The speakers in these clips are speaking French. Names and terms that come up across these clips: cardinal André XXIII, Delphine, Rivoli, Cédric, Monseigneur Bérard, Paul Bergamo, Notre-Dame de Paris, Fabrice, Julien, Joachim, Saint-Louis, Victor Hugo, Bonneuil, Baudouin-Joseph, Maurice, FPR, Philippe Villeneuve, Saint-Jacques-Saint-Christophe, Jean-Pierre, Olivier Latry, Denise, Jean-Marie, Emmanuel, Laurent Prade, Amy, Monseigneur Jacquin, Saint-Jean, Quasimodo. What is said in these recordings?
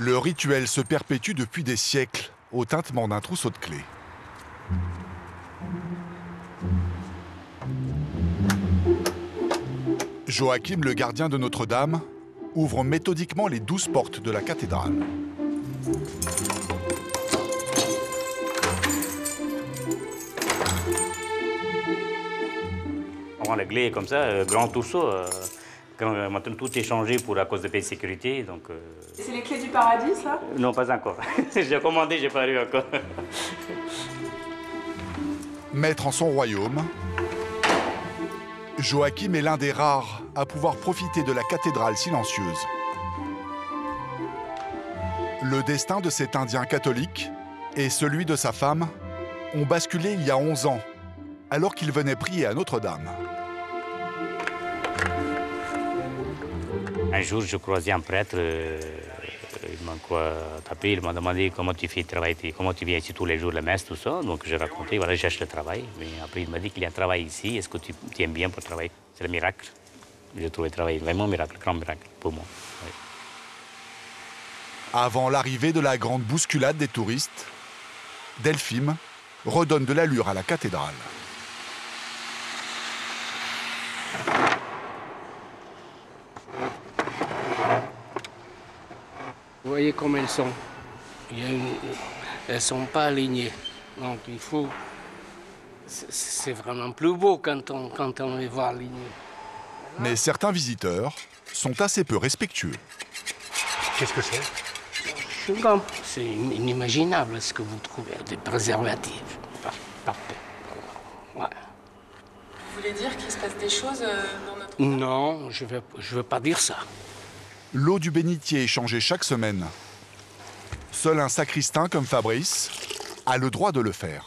Le rituel se perpétue depuis des siècles, au tintement d'un trousseau de clés. Joachim, le gardien de Notre-Dame, ouvre méthodiquement les 12 portes de la cathédrale. Avant, la clé est comme ça, grand trousseau. Maintenant, tout est changé pour, à cause de paix et de sécurité. C'est les clés du paradis, ça? Non, pas encore. J'ai commandé, j'ai pas eu encore. Maître en son royaume, Joachim est l'un des rares à pouvoir profiter de la cathédrale silencieuse. Le destin de cet Indien catholique et celui de sa femme ont basculé il y a 11 ans, alors qu'il venait prier à Notre-Dame. Un jour, je croisais un prêtre, il m'a tapé, il m'a demandé comment tu fais travailler, comment tu viens ici tous les jours, la messe, tout ça. Donc j'ai raconté, voilà, je cherche le travail. Mais après, il m'a dit qu'il y a un travail ici, est-ce que tu aimes bien pour travailler? C'est le miracle. J'ai trouvé le travail, vraiment un miracle, grand miracle pour moi. Oui. Avant l'arrivée de la grande bousculade des touristes, Delphine redonne de l'allure à la cathédrale. Vous voyez comme elles sont. Elles ne sont pas alignées. Donc il faut... C'est vraiment plus beau quand on les voit alignées. Mais certains visiteurs sont assez peu respectueux. Qu'est-ce que c'est? C'est inimaginable ce que vous trouvez, des préservatifs. Parfait. Ouais. Vous voulez dire qu'il se passe des choses dans notre... Non, je ne veux pas dire ça. L'eau du bénitier est changée chaque semaine. Seul un sacristain comme Fabrice a le droit de le faire.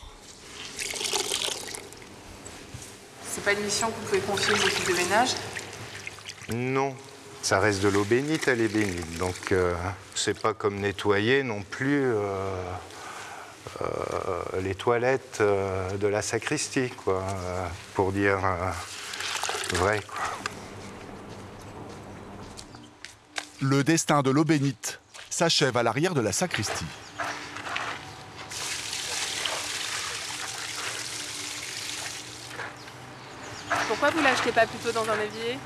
C'est pas une mission que vous pouvez confier aux équipes de ménage? Non, ça reste de l'eau bénite, elle est bénite. Donc c'est pas comme nettoyer non plus les toilettes de la sacristie, quoi, pour dire vrai, quoi. Le destin de l'eau bénite s'achève à l'arrière de la sacristie. Pourquoi vous ne l'achetez pas plutôt dans un évier?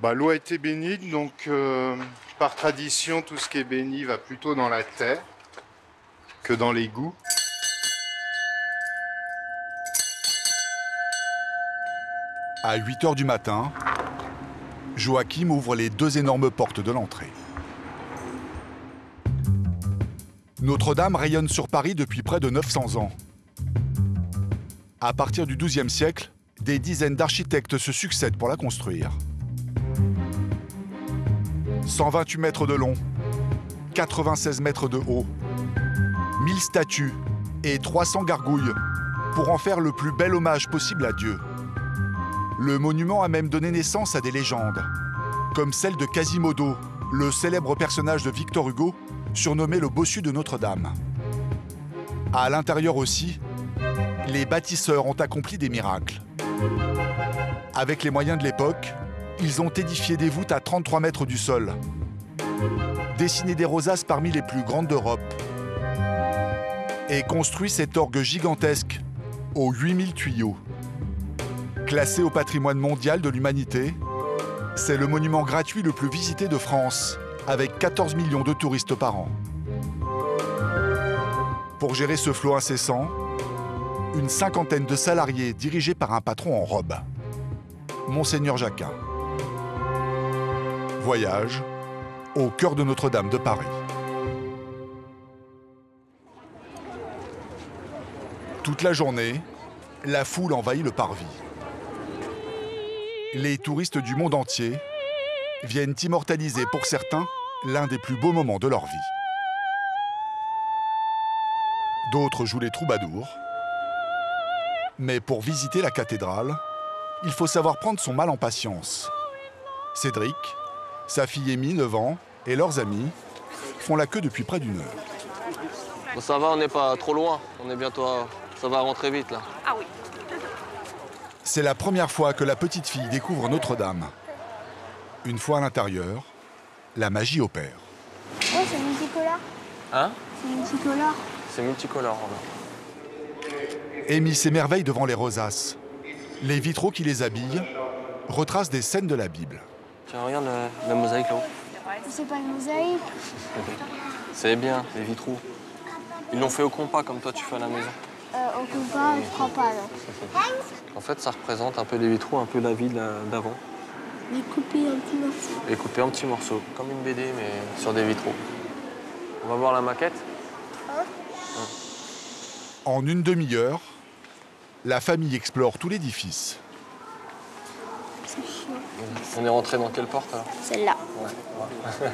Bah, l'eau a été bénite, donc par tradition, tout ce qui est béni va plutôt dans la terre que dans l'égout. À 8 h du matin, Joachim ouvre les deux énormes portes de l'entrée. Notre-Dame rayonne sur Paris depuis près de 900 ans. À partir du XIIe siècle, des dizaines d'architectes se succèdent pour la construire. 128 mètres de long, 96 mètres de haut, 1000 statues et 300 gargouilles pour en faire le plus bel hommage possible à Dieu. Le monument a même donné naissance à des légendes, comme celle de Quasimodo, le célèbre personnage de Victor Hugo, surnommé le bossu de Notre-Dame. À l'intérieur aussi, les bâtisseurs ont accompli des miracles. Avec les moyens de l'époque, ils ont édifié des voûtes à 33 mètres du sol, dessiné des rosaces parmi les plus grandes d'Europe et construit cet orgue gigantesque aux 8000 tuyaux. Classé au patrimoine mondial de l'humanité, c'est le monument gratuit le plus visité de France, avec 14 millions de touristes par an. Pour gérer ce flot incessant, une cinquantaine de salariés dirigés par un patron en robe, Monseigneur Jacquin. Voyage au cœur de Notre-Dame de Paris. Toute la journée, la foule envahit le parvis. Les touristes du monde entier viennent immortaliser pour certains l'un des plus beaux moments de leur vie. D'autres jouent les troubadours. Mais pour visiter la cathédrale, il faut savoir prendre son mal en patience. Cédric, sa fille Amy, 9 ans, et leurs amis font la queue depuis près d'une heure. Bon, ça va, on n'est pas trop loin. On est bientôt à... Ça va rentrer vite, là. Ah oui. C'est la première fois que la petite fille découvre Notre-Dame. Une fois à l'intérieur, la magie opère. Ouais, c'est multicolore. Hein? C'est multicolore. C'est multicolore, Amy s'émerveille devant les rosaces. Les vitraux qui les habillent retracent des scènes de la Bible. Tiens, regarde la mosaïque là-haut. C'est pas une mosaïque. C'est bien, les vitraux. Ils l'ont fait au compas, comme toi tu fais à la maison. Au compas, je crois pas, non. En fait, ça représente un peu les vitraux, un peu la vie d'avant. Les couper en petits morceaux. Les couper en petits morceaux, comme une BD, mais sur des vitraux. On va voir la maquette. En une demi-heure, la famille explore tout l'édifice. C'est chiant. On est rentré dans quelle porte alors? Celle-là. Ouais.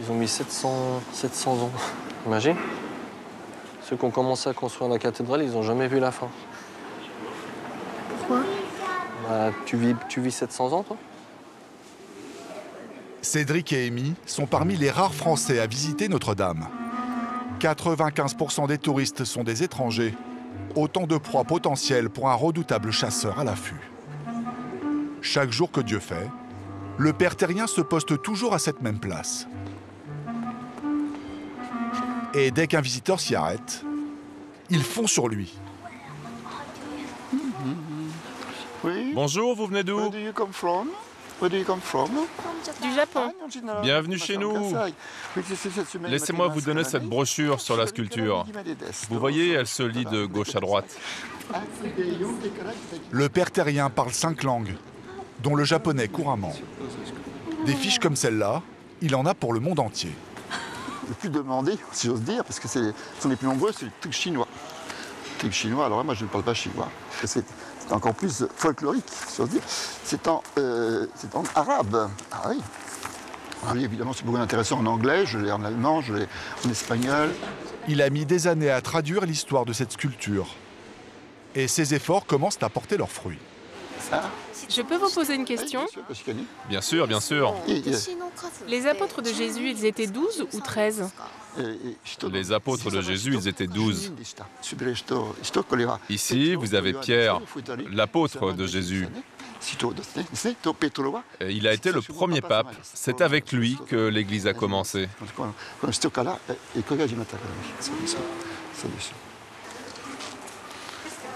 Ils ont mis 700 ans. Imagine. Ceux qui ont commencé à construire la cathédrale, ils n'ont jamais vu la fin. Pourquoi? Bah, tu vis 700 ans, toi? Cédric et Amy sont parmi les rares Français à visiter Notre-Dame. 95% des touristes sont des étrangers. Autant de proies potentielles pour un redoutable chasseur à l'affût. Chaque jour que Dieu fait, le père terrien se poste toujours à cette même place. Et dès qu'un visiteur s'y arrête, ils font sur lui. Oui. Bonjour, vous venez d'où? Du Japon. Bienvenue chez nous. Laissez-moi vous donner cette brochure sur la sculpture. Vous voyez, elle se lit de gauche à droite. Le père terrien parle 5 langues, dont le japonais couramment. Des fiches comme celle-là, il en a pour le monde entier. Le plus demandé, si j'ose dire, parce que ce sont les plus nombreux, c'est le truc chinois. Le truc chinois, alors là, moi je ne parle pas chinois. C'est encore plus folklorique, si j'ose dire. C'est en arabe. Ah oui. Ah oui, évidemment, c'est beaucoup intéressant en anglais, je l'ai en allemand, je l'ai en espagnol. Il a mis des années à traduire l'histoire de cette sculpture. Et ses efforts commencent à porter leurs fruits. Ça. Je peux vous poser une question? Bien sûr, bien sûr. Les apôtres de Jésus, ils étaient 12 ou 13? Les apôtres de Jésus, ils étaient 12. Ici, vous avez Pierre, l'apôtre de Jésus. Et il a été le premier pape. C'est avec lui que l'Église a commencé.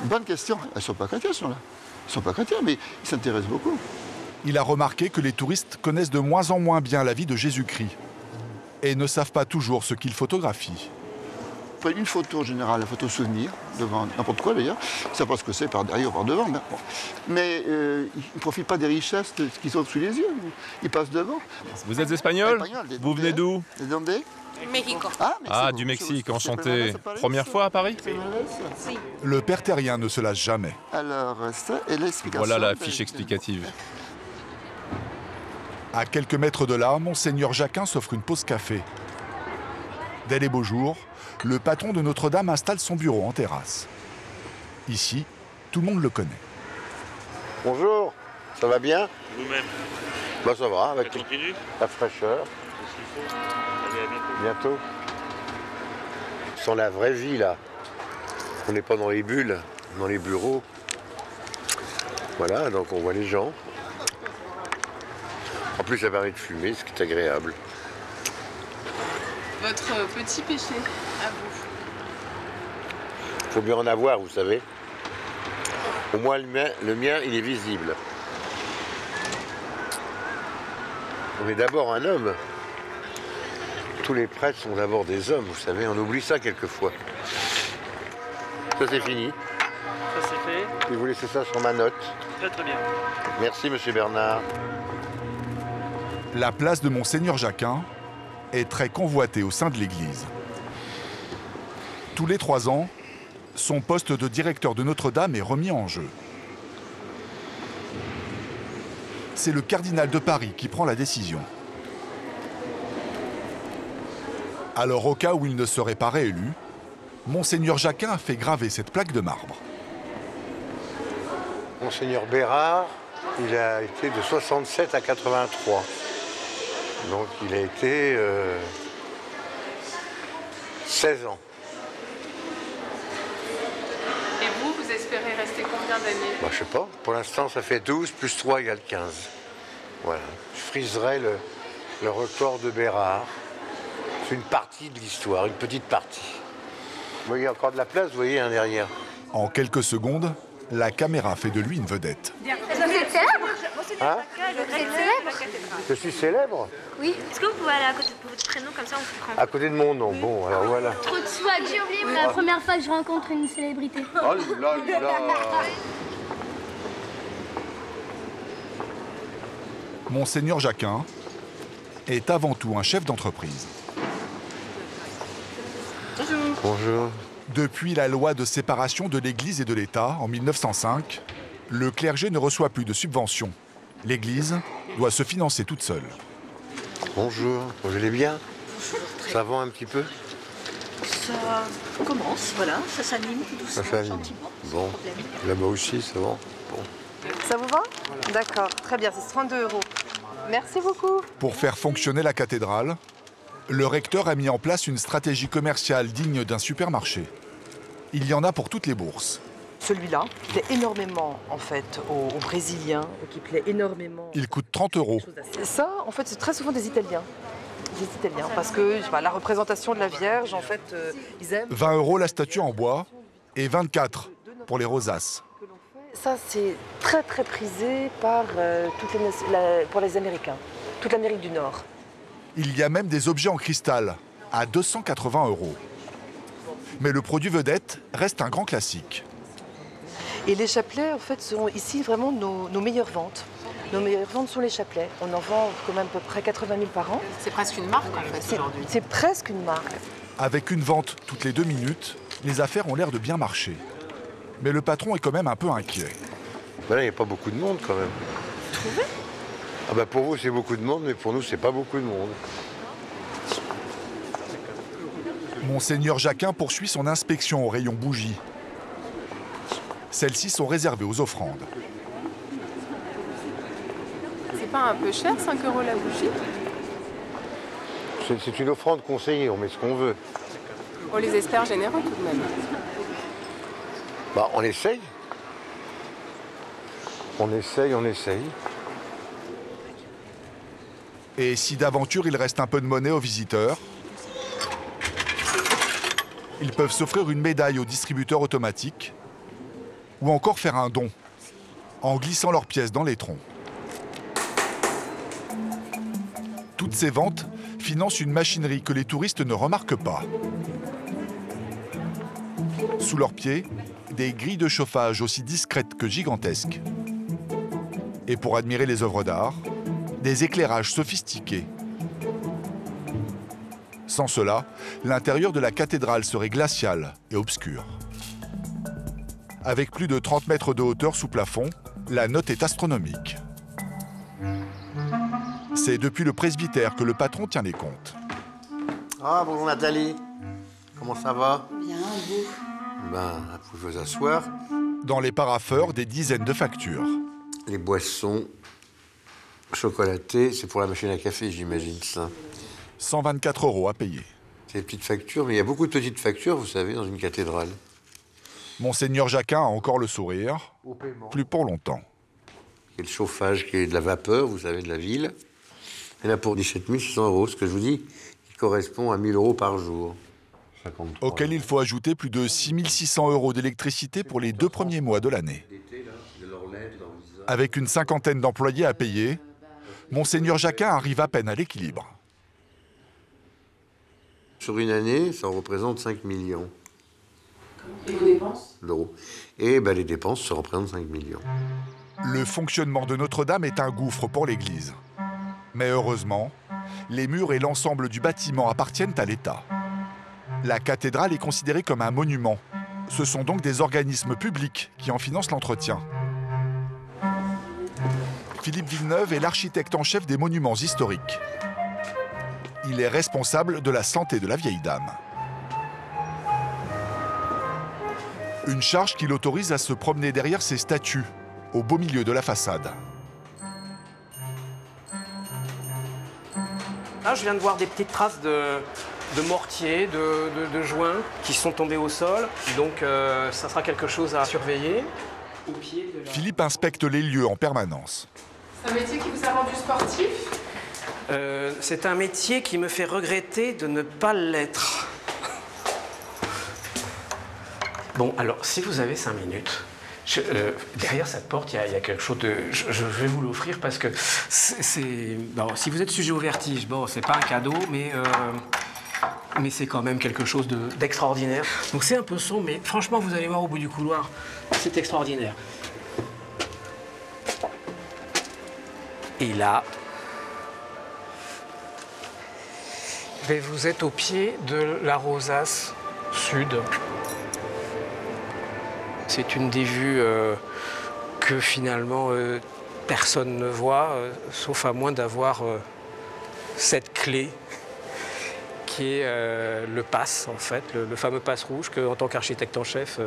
Bonne question. Elles ne sont pas chrétiennes, là. Ils ne sont pas chrétiens, mais ils s'intéressent beaucoup. Il a remarqué que les touristes connaissent de moins en moins bien la vie de Jésus-Christ et ne savent pas toujours ce qu'ils photographient. Une photo en général, la photo souvenir, devant n'importe quoi d'ailleurs, ils ne savent pas ce que c'est par derrière ou par devant. Mais, bon. Ils ne profitent pas des richesses de ce qu'ils ont sous les yeux, ils passent devant. Vous êtes espagnol? Vous venez d'où? Ah, du Mexique, enchanté. Première fois à Paris? Le père terrien ne se lasse jamais. Voilà la fiche explicative. À quelques mètres de là, Monseigneur Jacquin s'offre une pause café. Dès les beaux jours, le patron de Notre-Dame installe son bureau en terrasse. Ici, tout le monde le connaît. Bonjour, ça va bien? Vous-même? Bah, ça va, avec la fraîcheur. Bientôt. Sans la vraie vie, là. On n'est pas dans les bulles, dans les bureaux. Voilà, donc on voit les gens. En plus, ça permet de fumer, ce qui est agréable. Votre petit péché, à vous? Il faut bien en avoir, vous savez. Au moins, le mien, il est visible. On est d'abord un homme. Tous les prêtres sont d'abord des hommes, vous savez, on oublie ça quelquefois. Ça c'est fini. Ça c'est fait. Et vous laissez ça sur ma note. Très très bien. Merci monsieur Bernard. La place de Monseigneur Jacquin est très convoitée au sein de l'église. Tous les 3 ans, son poste de directeur de Notre-Dame est remis en jeu. C'est le cardinal de Paris qui prend la décision. Alors, au cas où il ne serait pas réélu, Monseigneur Jacquin a fait graver cette plaque de marbre. Monseigneur Bérard, il a été de 67 à 83. Donc, il a été 16 ans. Et vous, vous espérez rester combien d'années? Bah, je sais pas. Pour l'instant, ça fait 12, plus 3 égale 15. Voilà. Je friserai le record de Bérard. C'est une partie de l'histoire, une petite partie. Vous voyez encore de la place, vous voyez, hein, derrière. En quelques secondes, la caméra fait de lui une vedette. Vous êtes célèbre, hein? Je suis célèbre? Oui. Est-ce que vous pouvez aller à côté de votre prénom, comme ça on vous prend? À côté de mon nom, bon, alors voilà. Trop de swag, j'ai oublié. C'est la première fois que je rencontre une célébrité. Oh là là. Monseigneur Jacquin est avant tout un chef d'entreprise. Bonjour. Bonjour. Depuis la loi de séparation de l'Église et de l'État en 1905, le clergé ne reçoit plus de subventions. L'Église doit se financer toute seule. Bonjour, vous allez bien? Ça va un petit peu? Ça commence, voilà, ça s'anime tout doucement. Ça s'anime. Bon, là-bas aussi, ça va. Bon. Ça vous va? D'accord, très bien, c'est 32 €. Merci beaucoup. Pour faire fonctionner la cathédrale, le recteur a mis en place une stratégie commerciale digne d'un supermarché. Il y en a pour toutes les bourses. Celui-là plaît énormément, en fait, aux Brésiliens, qui plaît énormément. Il coûte 30 €. Ça, en fait, c'est très souvent des Italiens. Des Italiens, parce que bah, la représentation de la Vierge, en fait, ils aiment... 20 € la statue en bois et 24 € pour les rosaces. Ça, c'est très, très prisé par, pour les Américains, toute l'Amérique du Nord. Il y a même des objets en cristal, à 280 €. Mais le produit vedette reste un grand classique. Et les chapelets, en fait, sont ici vraiment nos meilleures ventes. Nos meilleures ventes sont les chapelets. On en vend quand même à peu près 80 000 par an. C'est presque une marque, en fait, aujourd'hui. C'est presque une marque. Avec une vente toutes les 2 minutes, les affaires ont l'air de bien marcher. Mais le patron est quand même un peu inquiet. Ben là, il n'y a pas beaucoup de monde, quand même. Vous trouvez? Ah ben pour vous, c'est beaucoup de monde, mais pour nous, c'est pas beaucoup de monde. Monseigneur Jacquin poursuit son inspection au rayon bougies. Celles-ci sont réservées aux offrandes. C'est pas un peu cher, 5 € la bougie? C'est une offrande conseillée, on met ce qu'on veut. On les espère généreux, tout de même. Bah, on essaye. On essaye, on essaye. Et si d'aventure, il reste un peu de monnaie aux visiteurs, ils peuvent s'offrir une médaille au distributeur automatique ou encore faire un don en glissant leurs pièces dans les troncs. Toutes ces ventes financent une machinerie que les touristes ne remarquent pas. Sous leurs pieds, des grilles de chauffage aussi discrètes que gigantesques. Et pour admirer les œuvres d'art, des éclairages sophistiqués. Sans cela, l'intérieur de la cathédrale serait glacial et obscur. Avec plus de 30 mètres de hauteur sous plafond, la note est astronomique. C'est depuis le presbytère que le patron tient les comptes. Ah, bonjour Nathalie. Comment ça va? Bien, vous? Ben, vous pouvez vous asseoir. Dans les parapheurs, des dizaines de factures. Les boissons chocolatées, c'est pour la machine à café, j'imagine ça. 124 € à payer. C'est des petites factures, mais il y a beaucoup de petites factures, vous savez, dans une cathédrale. Monseigneur Jacquin a encore le sourire, plus pour longtemps. Il y a le chauffage qui est de la vapeur, vous savez, de la ville. Et là, pour 17 600 €, ce que je vous dis, il correspond à 1 000 € par jour. 53. Auquel il faut ajouter plus de 6 600 € d'électricité pour les 2 premiers mois de l'année. Avec une cinquantaine d'employés à payer, Monseigneur Jacquin arrive à peine à l'équilibre. Sur une année, ça représente 5 millions. Et les dépenses? Et ben, les dépenses, ça représente 5 millions. Le fonctionnement de Notre-Dame est un gouffre pour l'Église. Mais heureusement, les murs et l'ensemble du bâtiment appartiennent à l'État. La cathédrale est considérée comme un monument. Ce sont donc des organismes publics qui en financent l'entretien. Philippe Villeneuve est l'architecte en chef des monuments historiques. Il est responsable de la santé de la vieille dame. Une charge qui l'autorise à se promener derrière ses statues, au beau milieu de la façade. Là, je viens de voir des petites traces de mortier, de joints qui sont tombés au sol. Donc, ça sera quelque chose à surveiller. Au pied de la... Philippe inspecte les lieux en permanence. C'est un métier qui vous a rendu sportif? C'est un métier qui me fait regretter de ne pas l'être. Bon, alors, si vous avez 5 minutes, derrière cette porte, il y a quelque chose de... Je vais vous l'offrir parce que c'est... Si vous êtes sujet au vertige, bon, c'est pas un cadeau, mais c'est quand même quelque chose d'extraordinaire. Donc c'est un peu sombre, mais franchement, vous allez voir au bout du couloir, c'est extraordinaire. Et là... Et vous êtes au pied de la rosace sud. C'est une des vues que finalement personne ne voit, sauf à moins d'avoir cette clé qui est le pass, en fait, le fameux pass rouge que, en tant qu'architecte en chef,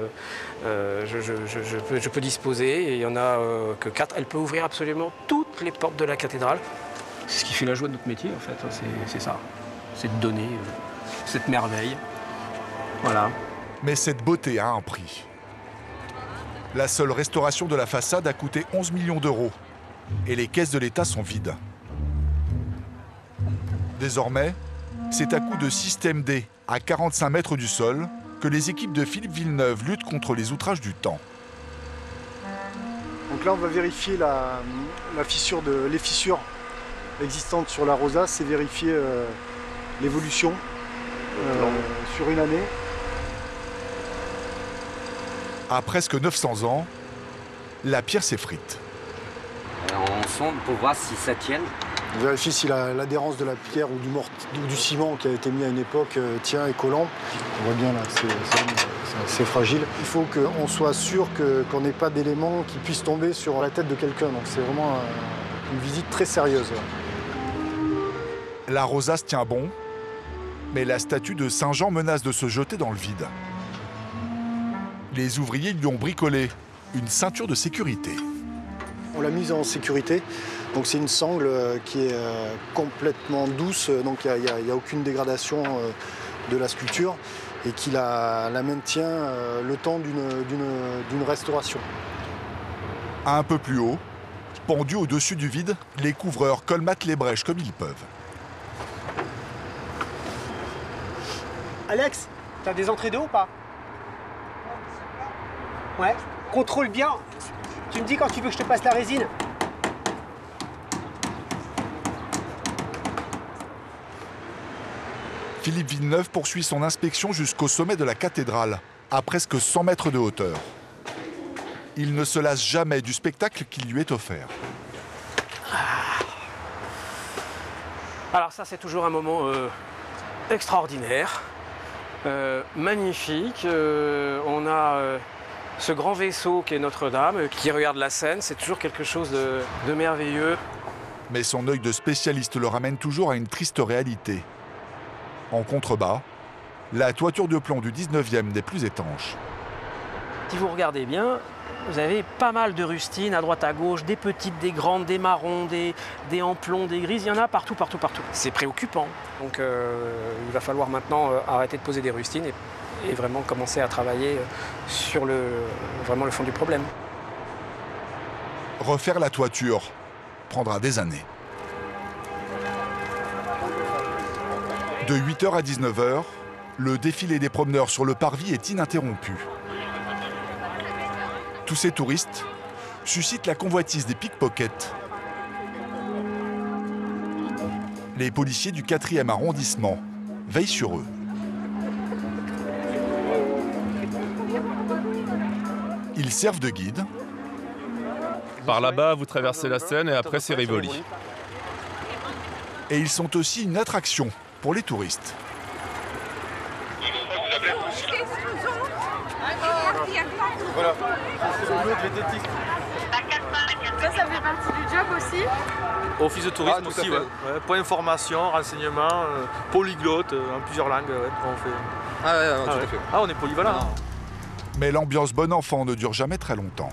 je peux disposer. Et il y en a que 4. Elle peut ouvrir absolument toutes les portes de la cathédrale. C'est ce qui fait la joie de notre métier, en fait. C'est ça. C'est de donner cette merveille, voilà. Mais cette beauté a un prix. La seule restauration de la façade a coûté 11 millions d'euros et les caisses de l'État sont vides. Désormais, c'est à coup de système D à 45 mètres du sol que les équipes de Philippe Villeneuve luttent contre les outrages du temps. Donc là, on va vérifier les fissures existantes sur la rosace et vérifier... l'évolution sur une année. À presque 900 ans, la pierre s'effrite. On sonde pour voir si ça tient. On vérifie si l'adhérence de la pierre ou du ciment qui a été mis à une époque tient et collant. On voit bien là, c'est assez fragile. Il faut qu'on soit sûr qu'on n'ait pas d'éléments qui puissent tomber sur la tête de quelqu'un. Donc c'est vraiment une visite très sérieuse. La rosace tient bon. Mais la statue de Saint-Jean menace de se jeter dans le vide. Les ouvriers lui ont bricolé une ceinture de sécurité. On l'a mise en sécurité, donc c'est une sangle qui est complètement douce, donc il n'y a aucune dégradation de la sculpture et qui la maintient le temps d'une restauration. Un peu plus haut, pendus au-dessus du vide, les couvreurs colmatent les brèches comme ils peuvent. Alex, t'as des entrées d'eau ou pas? Ouais. Contrôle bien. Tu me dis quand tu veux que je te passe la résine. Philippe Villeneuve poursuit son inspection jusqu'au sommet de la cathédrale, à presque 100 mètres de hauteur. Il ne se lasse jamais du spectacle qui lui est offert. Alors ça, c'est toujours un moment extraordinaire. Magnifique, on a ce grand vaisseau qui est Notre-Dame, qui regarde la Seine, c'est toujours quelque chose de merveilleux. Mais son œil de spécialiste le ramène toujours à une triste réalité. En contrebas, la toiture de plomb du 19e n'est plus étanche. Si vous regardez bien, vous avez pas mal de rustines à droite à gauche, des petites, des grandes, des marrons, des en plomb, des grises, il y en a partout, partout, partout. C'est préoccupant. Donc il va falloir maintenant arrêter de poser des rustines et vraiment commencer à travailler sur le fond du problème. Refaire la toiture prendra des années. De 8h à 19h, le défilé des promeneurs sur le parvis est ininterrompu. Tous ces touristes suscitent la convoitise des pickpockets. Les policiers du 4e arrondissement veillent sur eux. Ils servent de guide. Par là-bas, vous traversez la Seine et après c'est Rivoli. Et ils sont aussi une attraction pour les touristes. Voilà, c'est le lot de l'éthétique. Ça fait partie du job aussi. Office de tourisme aussi, ouais. Ouais. Point d'information, renseignement, polyglotte, en plusieurs langues. Ouais. On fait... Ah ouais, ouais, tout à fait. Ah, on est polyvalent. Ah. Mais l'ambiance bon enfant ne dure jamais très longtemps.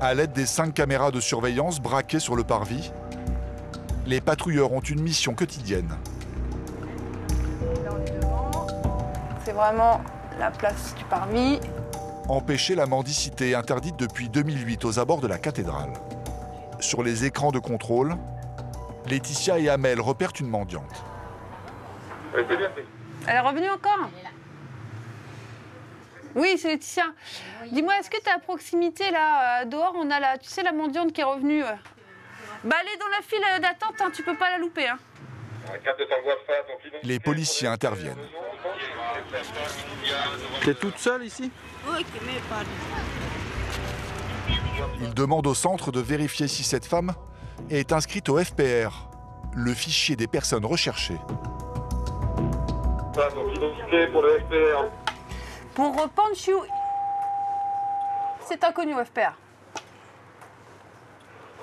À l'aide des 5 caméras de surveillance braquées sur le parvis, les patrouilleurs ont une mission quotidienne. Là, on est devant. C'est vraiment la place du parvis. Empêcher la mendicité, interdite depuis 2008 aux abords de la cathédrale. Sur les écrans de contrôle, Laetitia et Amel repèrent une mendiante. Elle est revenue encore? Oui, c'est Laetitia. Dis-moi, est-ce que tu es à proximité, là, dehors, on a la, tu sais, la mendiante qui est revenue? Bah, elle est dans la file d'attente, hein, tu peux pas la louper. Hein. Les policiers interviennent. T'es toute seule ici? Ils demandent au centre de vérifier si cette femme est inscrite au FPR, le fichier des personnes recherchées. Pour le FPR. Pour Panchu, c'est inconnu au FPR.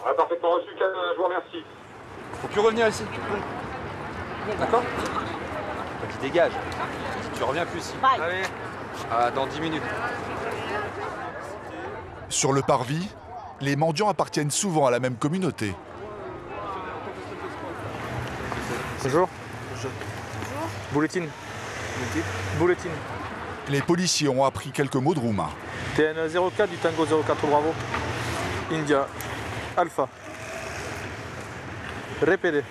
Ah, parfaitement reçu, je vous remercie. Faut plus revenir ici. D'accord? Vas-y, dégage. Tu reviens plus ici. Allez, dans 10 minutes. Sur le parvis, les mendiants appartiennent souvent à la même communauté. Bonjour. Bonjour. Bulletin. Bulletin. Les policiers ont appris quelques mots de roumain. TN04 du Tango 04, bravo. India. Alpha. Répétez.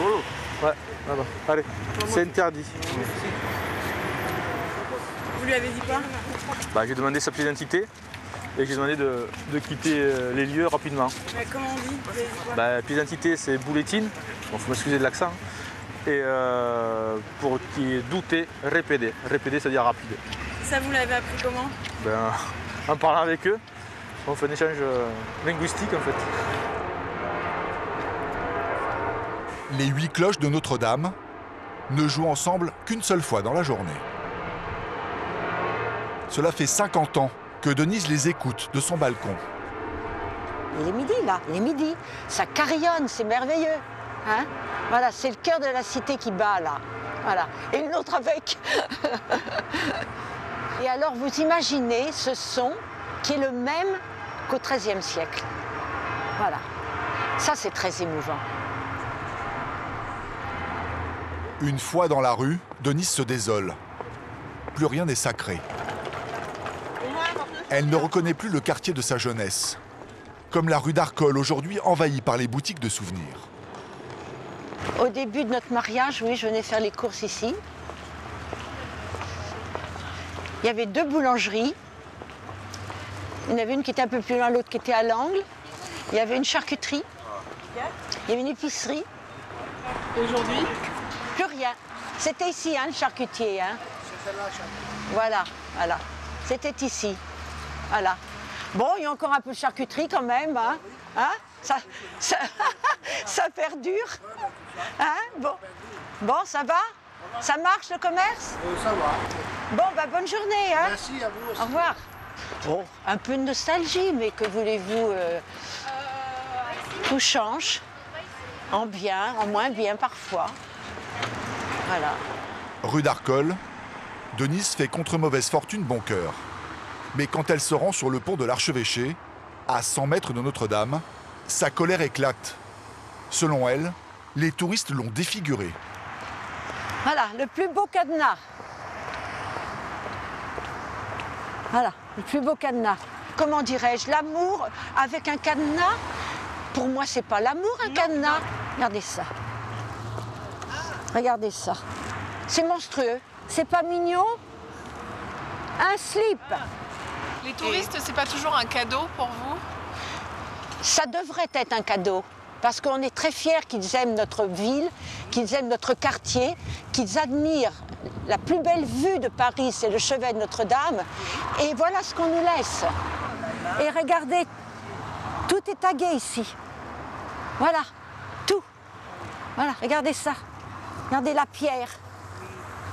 Ouais, alors, allez, c'est interdit. Vous lui avez dit quoi? Bah, j'ai demandé sa pièce d'identité et j'ai demandé de quitter les lieux rapidement. Mais comment on dit? Bah, pièce d'identité, c'est bulletin. Bon, faut m'excuser de l'accent. Et pour qui douter, répéter. Répéter, c'est-à-dire rapide. Ça, vous l'avez appris comment? Ben, en parlant avec eux, on fait un échange linguistique en fait. Les 8 cloches de Notre-Dame ne jouent ensemble qu'une seule fois dans la journée. Cela fait 50 ans que Denise les écoute de son balcon. Il est midi là, il est midi. Ça carillonne, c'est merveilleux. Hein? Voilà, c'est le cœur de la cité qui bat là. Voilà. Et une autre avec. Et alors vous imaginez ce son qui est le même qu'au XIIIe siècle. Voilà. Ça, c'est très émouvant. Une fois dans la rue, Denise se désole. Plus rien n'est sacré. Elle ne reconnaît plus le quartier de sa jeunesse. Comme la rue d'Arcole, aujourd'hui envahie par les boutiques de souvenirs. Au début de notre mariage, oui, je venais faire les courses ici. Il y avait 2 boulangeries. Il y en avait une qui était un peu plus loin, l'autre qui était à l'angle. Il y avait une charcuterie. Il y avait une épicerie. Aujourd'hui? Plus rien. C'était ici, hein, le charcutier. Hein. Voilà, voilà. C'était ici. Voilà. Bon, il y a encore un peu de charcuterie quand même. Hein. Hein? Ça perdure. Hein? Bon. Bon, ça va? Ça marche le commerce? Ça va. Bon, bah, bonne journée. Hein. Merci à vous aussi. Au revoir. Bon, un peu de nostalgie, mais que voulez-vous, tout change, en bien, en moins bien parfois. Voilà. Rue d'Arcole, Denise fait contre mauvaise fortune bon cœur. Mais quand elle se rend sur le pont de l'Archevêché, à 100 mètres de Notre-Dame, sa colère éclate. Selon elle, les touristes l'ont défigurée. Voilà, le plus beau cadenas. Voilà, le plus beau cadenas. Comment dirais-je? L'amour avec un cadenas? Pour moi, c'est pas l'amour, un cadenas. Regardez ça. Regardez ça. C'est monstrueux. C'est pas mignon? Un slip. Les touristes, c'est pas toujours un cadeau pour vous? Ça devrait être un cadeau. Parce qu'on est très fiers qu'ils aiment notre ville, qu'ils aiment notre quartier, qu'ils admirent la plus belle vue de Paris, c'est le chevet de Notre-Dame. Et voilà ce qu'on nous laisse. Et regardez, tout est tagué ici. Voilà, tout. Voilà, regardez ça. Regardez la pierre.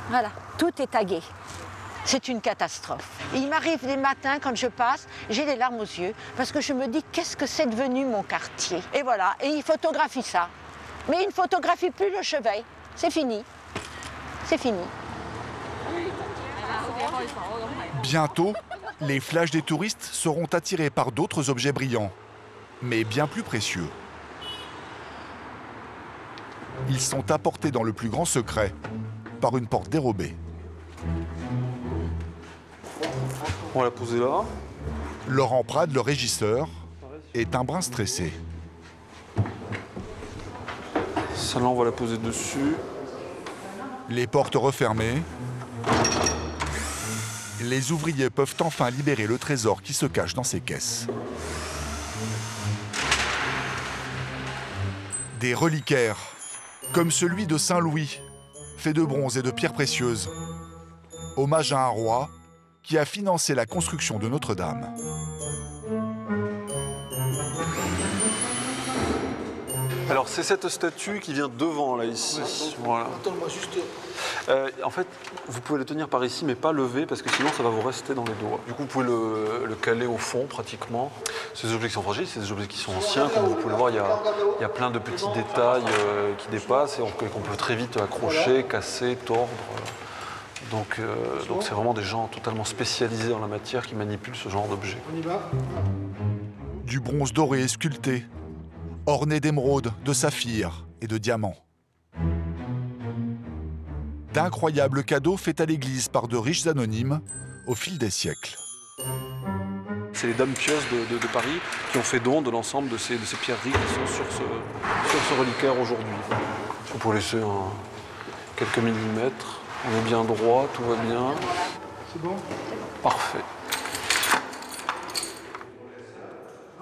Voilà, tout est tagué. C'est une catastrophe. Et il m'arrive des matins, quand je passe, j'ai des larmes aux yeux, parce que je me dis, qu'est-ce que c'est devenu mon quartier? Et voilà, et ils photographient ça. Mais ils ne photographient plus le chevet. C'est fini. C'est fini. Bientôt, les flashs des touristes seront attirés par d'autres objets brillants, mais bien plus précieux. Ils sont apportés dans le plus grand secret, par une porte dérobée. On va la poser là. Laurent Prade, le régisseur, est un brin stressé. Celle-là, on va la poser dessus. Les portes refermées. Les ouvriers peuvent enfin libérer le trésor qui se cache dans ces caisses. Des reliquaires, comme celui de Saint-Louis, fait de bronze et de pierres précieuses. Hommage à un roi qui a financé la construction de Notre-Dame. Alors, c'est cette statue qui vient devant, là, ici. Voilà. Attends-moi juste... en fait, vous pouvez le tenir par ici, mais pas levé, parce que sinon, ça va vous rester dans les doigts. Du coup, vous pouvez le caler au fond, pratiquement. Ces objets qui sont fragiles, c'est des objets qui sont anciens. Comme vous pouvez le voir, il y a plein de petits détails qui dépassent et qu'on peut très vite accrocher, casser, tordre. Donc c'est vraiment des gens totalement spécialisés dans la matière qui manipulent ce genre d'objets. On y va. Du bronze doré et sculpté, orné d'émeraudes, de saphirs et de diamants. D'incroyables cadeaux faits à l'Église par de riches anonymes au fil des siècles. C'est les dames pieuses de Paris qui ont fait don de l'ensemble de ces pierreries qui sont sur ce reliquaire aujourd'hui. Il faut laisser quelques millimètres. On est bien droit, tout va bien. C'est bon? Parfait.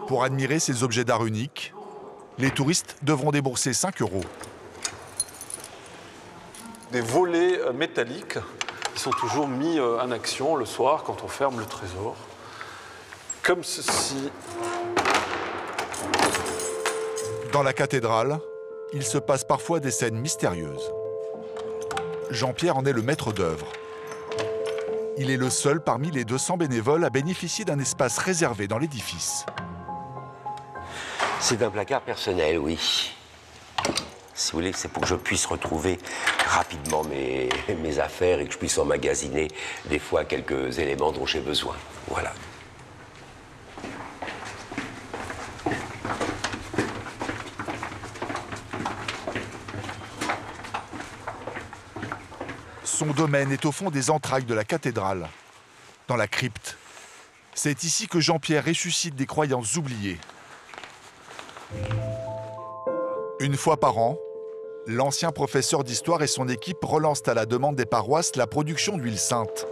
Pour admirer ces objets d'art uniques, les touristes devront débourser 5 €. Des volets métalliques qui sont toujours mis en action le soir quand on ferme le trésor. Comme ceci. Dans la cathédrale, il se passe parfois des scènes mystérieuses. Jean-Pierre en est le maître d'œuvre. Il est le seul parmi les 200 bénévoles à bénéficier d'un espace réservé dans l'édifice. C'est un placard personnel, oui. Si vous voulez, c'est pour que je puisse retrouver rapidement mes affaires et que je puisse emmagasiner des fois quelques éléments dont j'ai besoin. Voilà. Son domaine est au fond des entrailles de la cathédrale, dans la crypte. C'est ici que Jean-Pierre ressuscite des croyances oubliées. Une fois par an, l'ancien professeur d'histoire et son équipe relancent à la demande des paroisses la production d'huile sainte.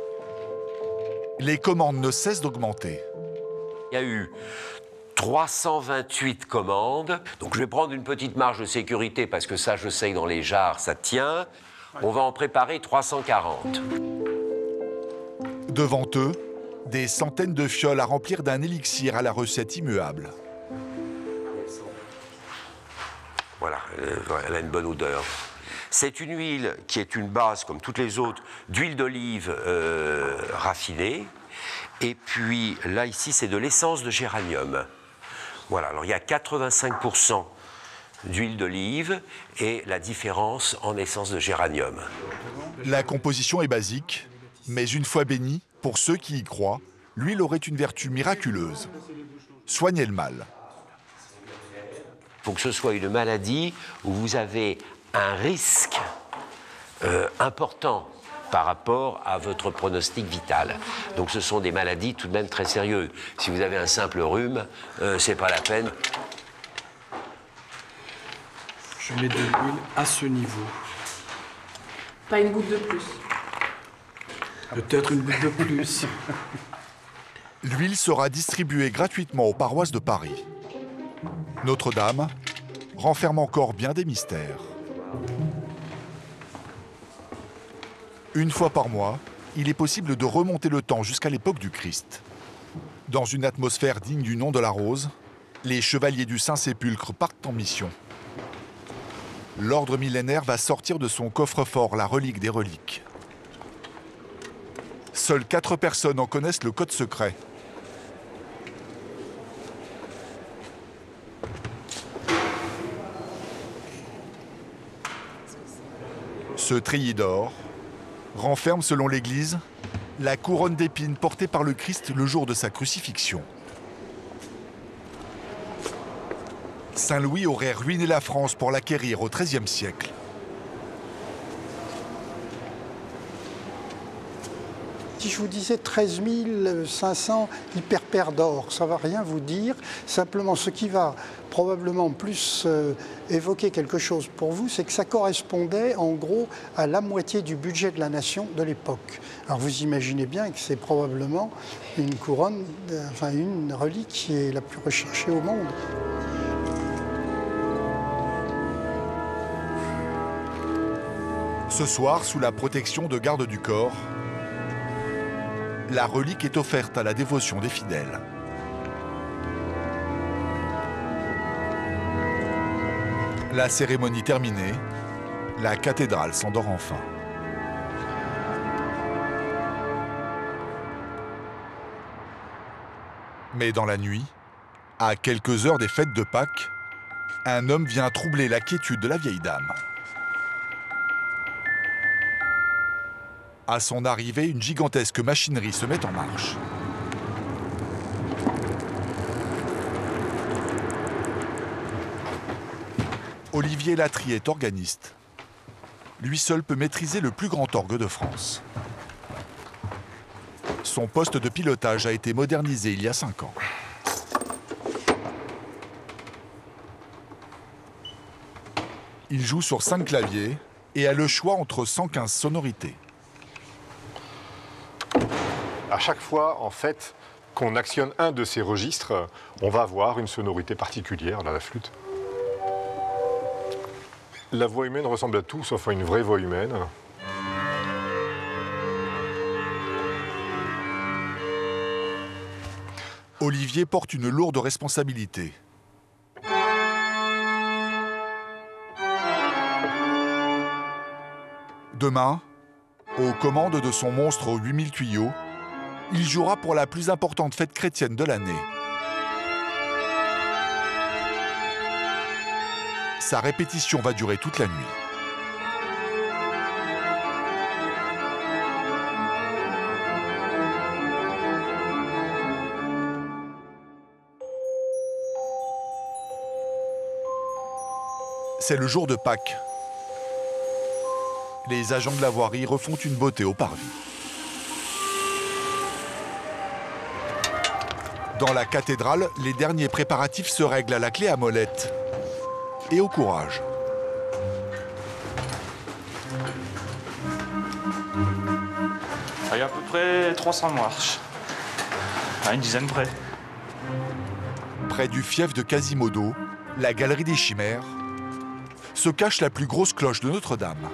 Les commandes ne cessent d'augmenter. Il y a eu 328 commandes. Donc je vais prendre une petite marge de sécurité parce que ça, je sais que dans les jarres, ça tient. On va en préparer 340. Devant eux, des centaines de fioles à remplir d'un élixir à la recette immuable. Voilà, elle a une bonne odeur. C'est une huile qui est une base, comme toutes les autres, d'huile d'olive raffinée. Et puis là, ici, c'est de l'essence de géranium. Voilà, alors il y a 85% d'huile d'olive et la différence en essence de géranium. La composition est basique, mais une fois bénie, pour ceux qui y croient, l'huile aurait une vertu miraculeuse. Soigner le mal. Faut que ce soit une maladie où vous avez un risque important par rapport à votre pronostic vital. Donc ce sont des maladies tout de même très sérieuses. Si vous avez un simple rhume, c'est pas la peine. Je mets de l'huile à ce niveau. Pas une goutte de plus. Peut-être une goutte de plus. L'huile sera distribuée gratuitement aux paroisses de Paris. Notre-Dame renferme encore bien des mystères. Une fois par mois, il est possible de remonter le temps jusqu'à l'époque du Christ. Dans une atmosphère digne du nom de la rose, les chevaliers du Saint-Sépulcre partent en mission. L'ordre millénaire va sortir de son coffre-fort la relique des reliques. Seules 4 personnes en connaissent le code secret. Ce treillis d'or renferme, selon l'Église, la couronne d'épines portée par le Christ le jour de sa crucifixion. Saint Louis aurait ruiné la France pour l'acquérir au XIIIe siècle. si je vous disais 13 500 hyperpaires d'or, ça ne va rien vous dire. Simplement, ce qui va probablement plus évoquer quelque chose pour vous, c'est que ça correspondait en gros à la moitié du budget de la nation de l'époque. Alors vous imaginez bien que c'est probablement une couronne, enfin une relique qui est la plus recherchée au monde. Ce soir, sous la protection de gardes du corps, la relique est offerte à la dévotion des fidèles. La cérémonie terminée, la cathédrale s'endort enfin. Mais dans la nuit, à quelques heures des fêtes de Pâques, un homme vient troubler la quiétude de la vieille dame. À son arrivée, une gigantesque machinerie se met en marche. Olivier Latry est organiste. Lui seul peut maîtriser le plus grand orgue de France. Son poste de pilotage a été modernisé il y a 5 ans. Il joue sur 5 claviers et a le choix entre 115 sonorités. À chaque fois, en fait, qu'on actionne un de ces registres, on va avoir une sonorité particulière, là, la flûte. La voix humaine ressemble à tout, sauf à une vraie voix humaine. Olivier porte une lourde responsabilité. Demain, aux commandes de son monstre aux 8000 tuyaux, il jouera pour la plus importante fête chrétienne de l'année. Sa répétition va durer toute la nuit. C'est le jour de Pâques. Les agents de la voirie refont une beauté au parvis. Dans la cathédrale, les derniers préparatifs se règlent à la clé à molette et au courage. Il y a à peu près 300 marches, à une dizaine près. Près du fief de Quasimodo, la galerie des Chimères, se cache la plus grosse cloche de Notre-Dame.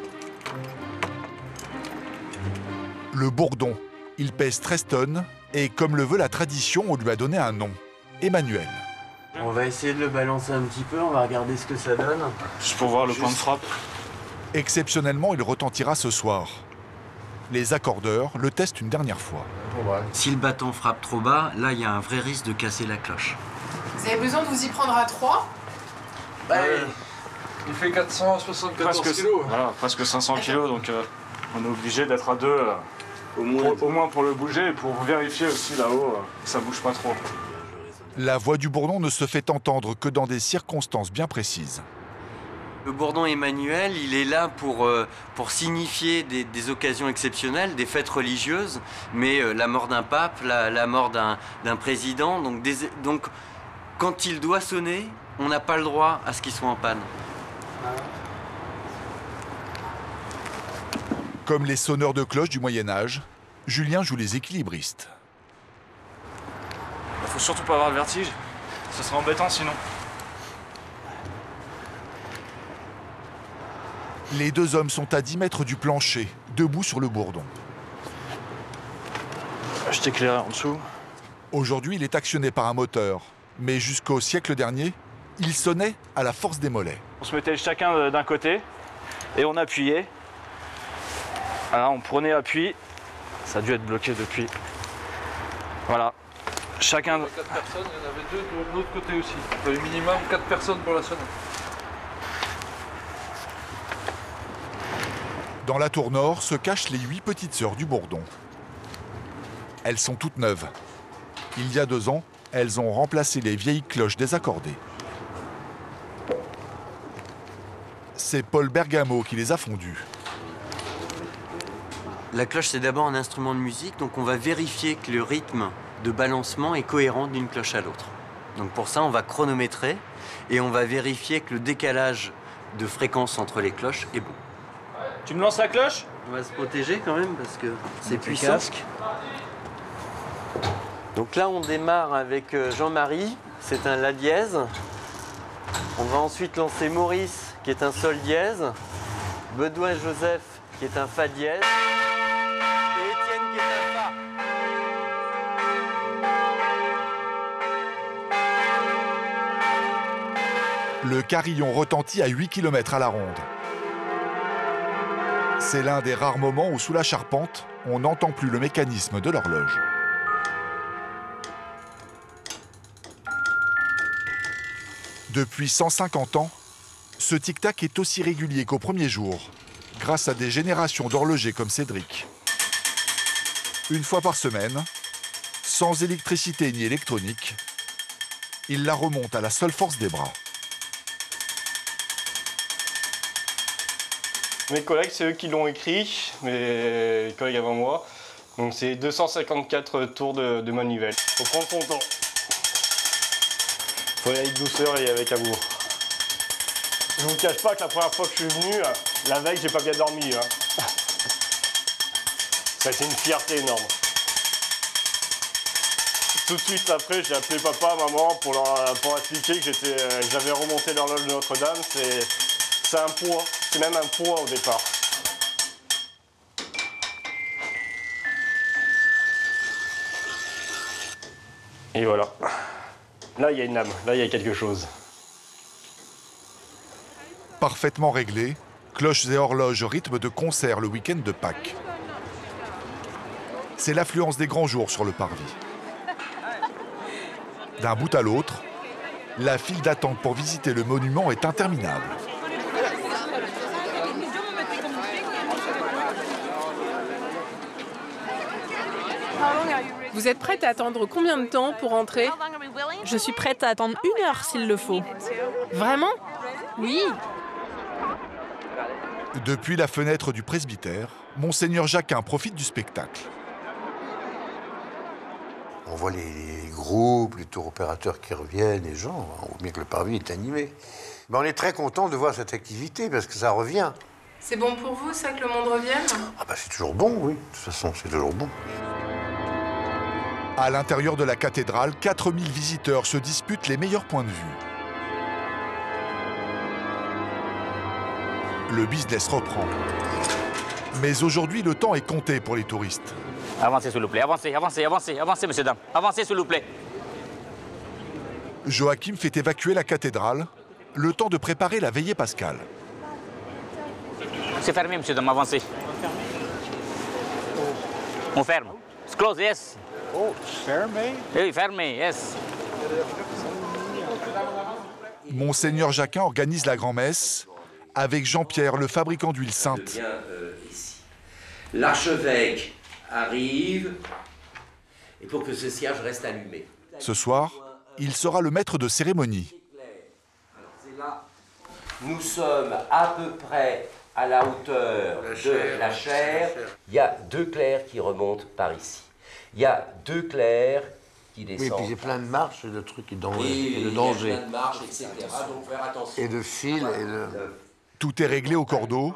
Le bourdon, il pèse 13 tonnes. Et comme le veut la tradition, on lui a donné un nom, Emmanuel. On va essayer de le balancer un petit peu, on va regarder ce que ça donne. Juste pour voir le point de frappe. Exceptionnellement, il retentira ce soir. Les accordeurs le testent une dernière fois. Ouais. Si le bâton frappe trop bas, là, il y a un vrai risque de casser la cloche. Vous avez besoin de vous y prendre à 3 ? Bah, il fait 474 kilos. Voilà, presque 500 kilos, donc on est obligé d'être à 2. Au moins pour le bouger et pour vérifier aussi là-haut, ça bouge pas trop. La voix du bourdon ne se fait entendre que dans des circonstances bien précises. Le bourdon Emmanuel, il est là pour signifier des occasions exceptionnelles, des fêtes religieuses, mais la mort d'un pape, la mort d'un président. Donc quand il doit sonner, on n'a pas le droit à ce qu'il soit en panne. Comme les sonneurs de cloches du Moyen-Âge, Julien joue les équilibristes. Il ne faut surtout pas avoir le vertige, ce serait embêtant sinon. Les deux hommes sont à 10 mètres du plancher, debout sur le bourdon. Je t'éclaire en dessous. Aujourd'hui, il est actionné par un moteur, mais jusqu'au siècle dernier, il sonnait à la force des mollets. On se mettait chacun d'un côté et on appuyait. Voilà, on prenait appui, ça a dû être bloqué depuis. Voilà, chacun. Il y avait 4 personnes, il y en avait 2 de l'autre côté aussi. Il y avait minimum 4 personnes pour la sonnette. Dans la tour nord se cachent les 8 petites sœurs du bourdon. Elles sont toutes neuves. Il y a 2 ans, elles ont remplacé les vieilles cloches désaccordées. C'est Paul Bergamo qui les a fondues. La cloche, c'est d'abord un instrument de musique, donc on va vérifier que le rythme de balancement est cohérent d'une cloche à l'autre. Donc pour ça, on va chronométrer et on va vérifier que le décalage de fréquence entre les cloches est bon. Tu me lances la cloche? On va se protéger quand même parce que c'est puissant. Donc là, on démarre avec Jean-Marie, c'est un La dièse. On va ensuite lancer Maurice, qui est un Sol dièse. Baudouin-Joseph, qui est un Fa dièse. Le carillon retentit à 8 km à la ronde. C'est l'un des rares moments où, sous la charpente, on n'entend plus le mécanisme de l'horloge. Depuis 150 ans, ce tic-tac est aussi régulier qu'au premier jour, grâce à des générations d'horlogers comme Cédric. Une fois par semaine, sans électricité ni électronique, il la remonte à la seule force des bras. Mes collègues, c'est eux qui l'ont écrit, mes collègues avant moi. Donc c'est 254 tours de manivelle. Faut prendre son temps. Faut aller avec douceur et avec amour. Je vous cache pas que la première fois que je suis venu, la veille, j'ai pas bien dormi. Hein. Ça, c'est une fierté énorme. Tout de suite après, j'ai appelé papa, maman pour expliquer que j'avais remonté l'horloge de Notre-Dame. C'est un poids. C'est même un poids au départ. Et voilà. Là, il y a une âme. Là, il y a quelque chose. Parfaitement réglé, cloches et horloges rythment de concert le week-end de Pâques. C'est l'affluence des grands jours sur le parvis. D'un bout à l'autre, la file d'attente pour visiter le monument est interminable. Vous êtes prête à attendre combien de temps pour entrer? Je suis prête à attendre 1 heure s'il le faut. Vraiment? Oui. Depuis la fenêtre du presbytère, Monseigneur Jacquin profite du spectacle. On voit les groupes, les tours opérateurs qui reviennent, les gens, ou bien que le parvis est animé. Mais on est très content de voir cette activité parce que ça revient. C'est bon pour vous, ça, que le monde revienne? Ah bah c'est toujours bon, oui. De toute façon, c'est toujours bon. À l'intérieur de la cathédrale, 4000 visiteurs se disputent les meilleurs points de vue. Le business reprend. Mais aujourd'hui, le temps est compté pour les touristes. Avancez, s'il vous plaît. Avancez, avancez, avancez, avancez, messieurs, dames. Avancez, s'il vous plaît. Joachim fait évacuer la cathédrale, le temps de préparer la veillée pascale. C'est fermé, messieurs, dames. Avancez. On ferme. It's closed, yes. Oh, fermé? Oui, fermé, yes. Monseigneur Jacquin organise la grand-messe avec Jean-Pierre, le fabricant d'huile sainte. L'archevêque arrive et pour que ce cierge reste allumé. Ce soir, il sera le maître de cérémonie. Nous sommes à peu près à la hauteur de la chaire. Il y a 2 clercs qui remontent par ici. Il y a 2 clercs qui descendent. Oui, puis il y a plein de marches et de trucs et de dangers. Il y a plein de marches, etc. Donc faire attention. Et de fils. Et de... Tout est réglé au cordeau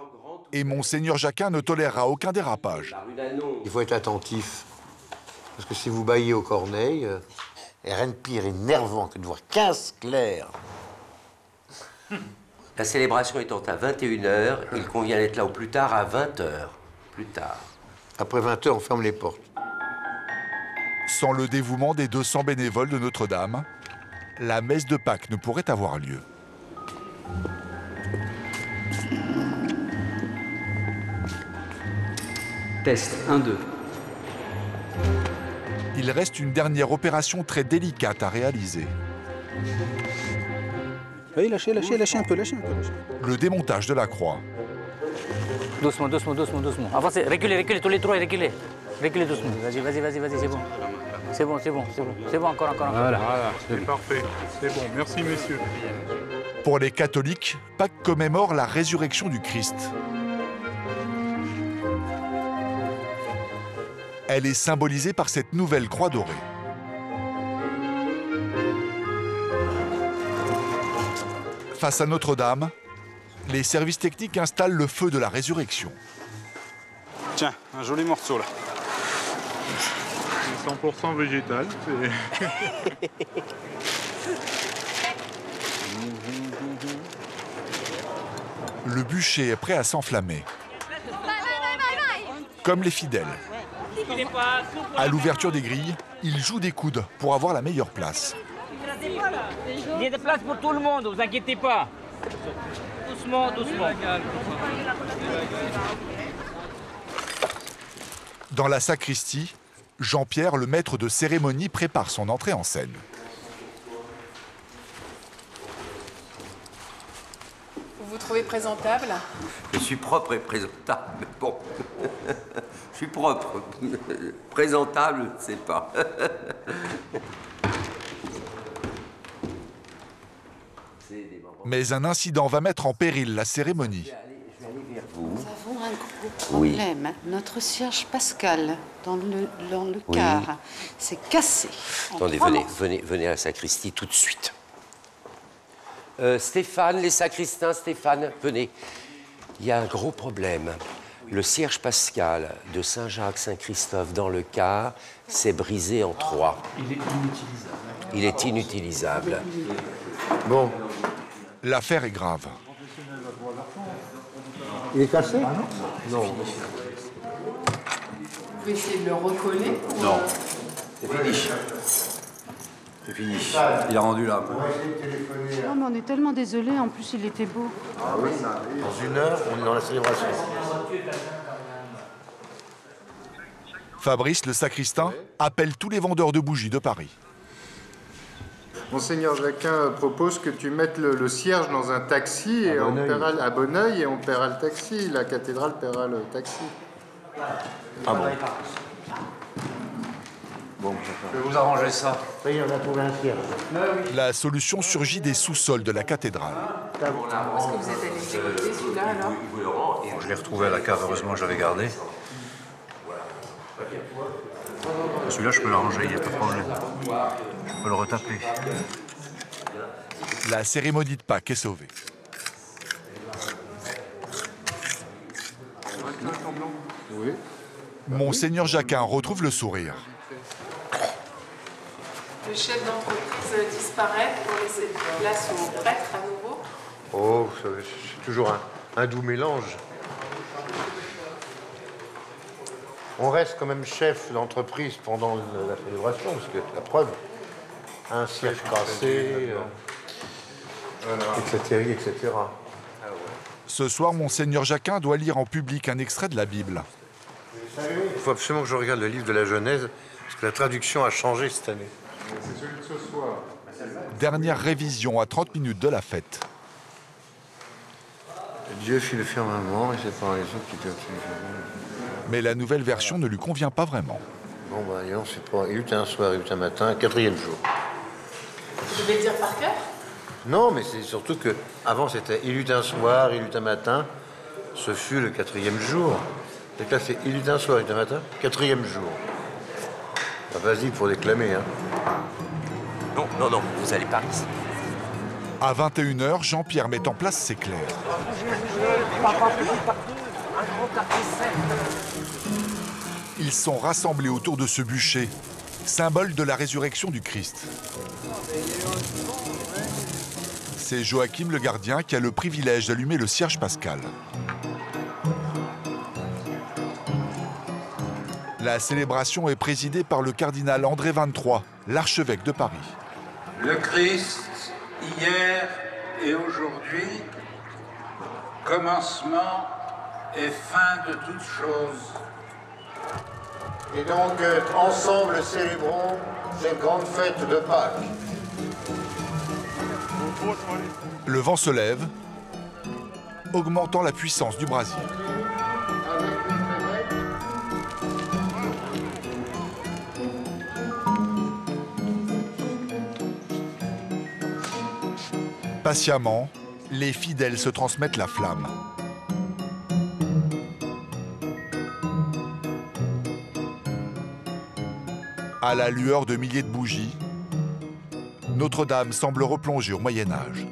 et Monseigneur Jacquin ne tolérera aucun dérapage. Il faut être attentif. Parce que si vous baillez aux corneilles, il n'y a rien de pire énervant que de voir 15 clercs. La célébration étant à 21 h, il convient d'être là au plus tard à 20 h. Plus tard. Après 20 h, on ferme les portes. Sans le dévouement des 200 bénévoles de Notre-Dame, la messe de Pâques ne pourrait avoir lieu. Test 1-2. Il reste une dernière opération très délicate à réaliser. Allez, lâchez, lâchez, lâchez un peu, lâchez un peu. Lâchez. Le démontage de la croix. Doucement, doucement, doucement, doucement. Avancez, reculez, reculez, tous les trois, reculez. Reculez doucement. Vas-y, vas-y, vas-y, vas-y, c'est bon. C'est bon, c'est bon, c'est bon. C'est bon, encore, encore, encore. Voilà, voilà, c'est parfait. C'est bon, merci, messieurs. Pour les catholiques, Pâques commémore la résurrection du Christ. Elle est symbolisée par cette nouvelle croix dorée. Face à Notre-Dame, les services techniques installent le feu de la résurrection. Tiens, un joli morceau là. 100% végétal. Le bûcher est prêt à s'enflammer. Comme les fidèles. À l'ouverture des grilles, ils jouent des coudes pour avoir la meilleure place. Il y a de la place pour tout le monde, ne vous inquiétez pas. Doucement, doucement. Dans la sacristie, Jean-Pierre, le maître de cérémonie, prépare son entrée en scène. Vous vous trouvez présentable? Je suis propre et présentable. Bon, je suis propre. Présentable, je ne sais pas. Mais un incident va mettre en péril la cérémonie. Nous avons un gros problème. Oui. Notre cierge Pascal, dans le car, s'est cassé. Attendez, venez à la sacristie tout de suite. Stéphane, les sacristains, Stéphane, venez. Il y a un gros problème. Le cierge Pascal de Saint-Jacques-Saint-Christophe dans le car s'est brisé en trois. Il est inutilisable. Il est inutilisable. Bon. L'affaire est grave. Il est cassé? Non. Vous pouvez essayer de le recoller? Non. C'est fini. C'est fini. Il a rendu l'âme. Non, mais on est tellement désolé. En plus, il était beau. Ah oui. Dans une heure, on est dans la célébration. Fabrice, le sacristain, appelle tous les vendeurs de bougies de Paris. Monseigneur Jacquin propose que tu mettes le cierge dans un taxi et on paiera à Bonneuil et on paiera le taxi. La cathédrale paiera le taxi. Ah bon? Bon, je vais vous arranger ça. Oui, on a trouvé un cierge. La solution surgit des sous-sols de la cathédrale. Est-ce que vous êtes allé dégoûter celui-là alors? Bon, je l'ai retrouvé à la cave, heureusement je l'avais gardé. Celui-là, je peux l'arranger, il n'y a pas de problème. Je peux le retaper. La cérémonie de Pâques est sauvée. Oui. Monseigneur Jacquin retrouve le sourire. Le chef d'entreprise disparaît pour laisser place au prêtre à nouveau. Oh, c'est toujours un doux mélange. On reste quand même chef d'entreprise pendant la célébration, parce que la preuve, un cierge cassé, etc., etc. Ce soir, Monseigneur Jacquin doit lire en public un extrait de la Bible. Il faut absolument que je regarde le livre de la Genèse, parce que la traduction a changé cette année. C'est celui de ce soir. Dernière révision à 30 minutes de la fête. Dieu fit le firmament, et c'est par les autres qui doivent le faire. Mais la nouvelle version ne lui convient pas vraiment. Bon, bah, non, c'est pas... Il y eut un soir, il y eut un matin, quatrième jour. Vous devez le dire par cœur? Non, mais c'est surtout que avant c'était il y eut un soir, il y eut un matin, ce fut le quatrième jour. Donc là, c'est il y eut un soir, il y eut un matin, quatrième jour. Bah, vas-y, pour déclamer, hein. Non, non, non, vous allez par ici. À 21h, Jean-Pierre met en place ses clercs. Ils sont rassemblés autour de ce bûcher, symbole de la résurrection du Christ. C'est Joachim le gardien qui a le privilège d'allumer le cierge pascal. La célébration est présidée par le cardinal André XXIII, l'archevêque de Paris. Le Christ, hier et aujourd'hui, commencement et fin de toutes choses. Et donc, ensemble, célébrons cette grande fête de Pâques. Le vent se lève, augmentant la puissance du brasier. Patiemment, les fidèles se transmettent la flamme. À la lueur de milliers de bougies, Notre-Dame semble replonger au Moyen-Âge.